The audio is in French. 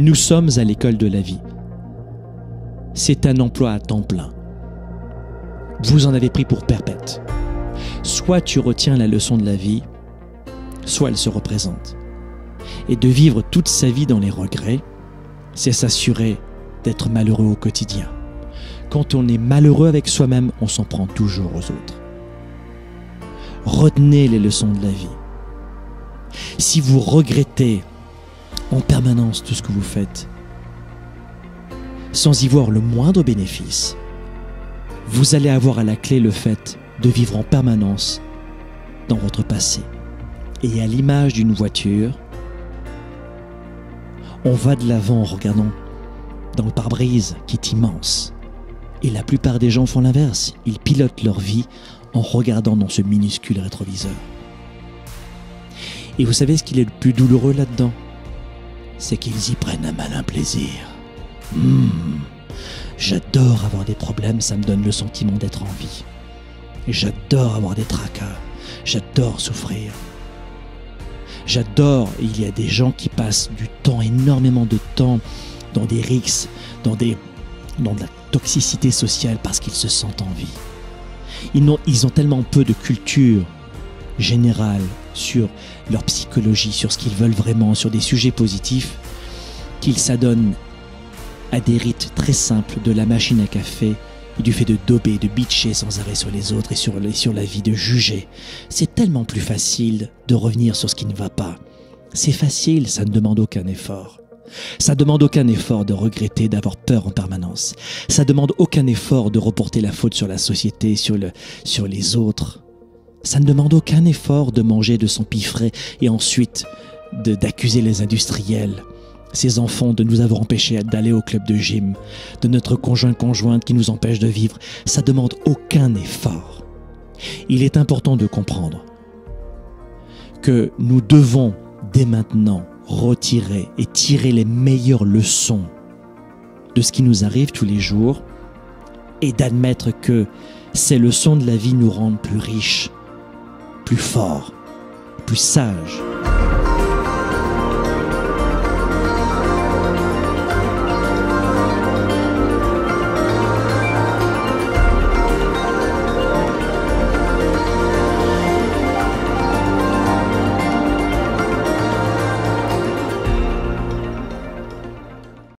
Nous sommes à l'école de la vie. C'est un emploi à temps plein. Vous en avez pris pour perpète. Soit tu retiens la leçon de la vie, soit elle se représente. Et de vivre toute sa vie dans les regrets, c'est s'assurer d'être malheureux au quotidien. Quand on est malheureux avec soi-même, on s'en prend toujours aux autres. Retenez les leçons de la vie. Si vous regrettez en permanence tout ce que vous faites, sans y voir le moindre bénéfice, vous allez avoir à la clé le fait de vivre en permanence dans votre passé. Et à l'image d'une voiture, on va de l'avant en regardant dans le pare-brise qui est immense. Et la plupart des gens font l'inverse. Ils pilotent leur vie en regardant dans ce minuscule rétroviseur. Et vous savez ce qu'il est le plus douloureux là-dedans? C'est qu'ils y prennent un malin plaisir. J'adore avoir des problèmes, ça me donne le sentiment d'être en vie. J'adore avoir des tracas, j'adore souffrir. J'adore, il y a des gens qui passent du temps, énormément de temps, dans des rixes, dans de la toxicité sociale parce qu'ils se sentent en vie. Ils ont tellement peu de culture générale sur leur psychologie, sur ce qu'ils veulent vraiment, sur des sujets positifs, qu'ils s'adonnent à des rites très simples de la machine à café et du fait de dober, de bitcher sans arrêt sur les autres et sur la vie, de juger. C'est tellement plus facile de revenir sur ce qui ne va pas. C'est facile, ça ne demande aucun effort. Ça ne demande aucun effort de regretter, d'avoir peur en permanence. Ça ne demande aucun effort de reporter la faute sur la société, sur les autres. Ça ne demande aucun effort de manger, de s'empiffrer et ensuite d'accuser les industriels, ces enfants, de nous avoir empêchés d'aller au club de gym, de notre conjointe qui nous empêche de vivre. Ça ne demande aucun effort. Il est important de comprendre que nous devons dès maintenant retirer et tirer les meilleures leçons de ce qui nous arrive tous les jours et d'admettre que ces leçons de la vie nous rendent plus riches, plus forts, plus sages.